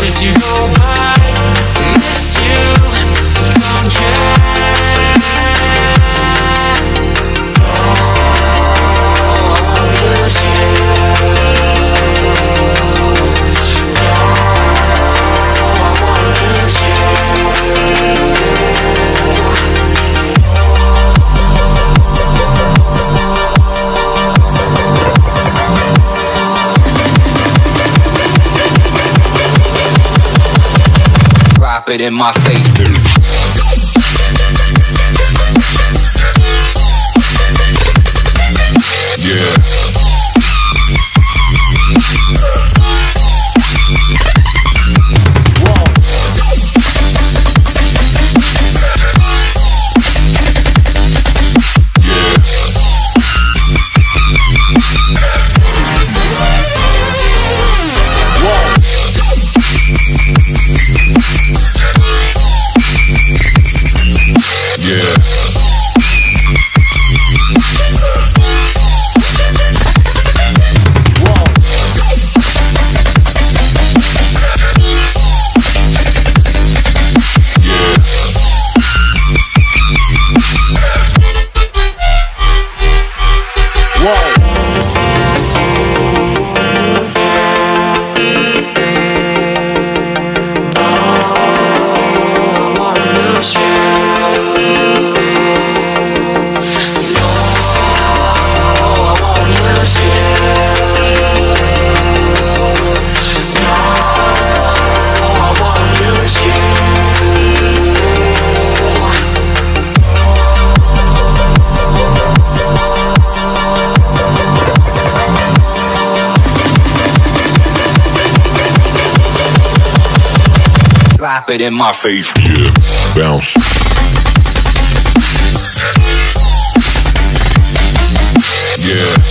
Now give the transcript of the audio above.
chances you go by. I miss you, but don't care. Oh, I'll lose you. It in my face, dude. It in my face, yeah, bounce. Yeah.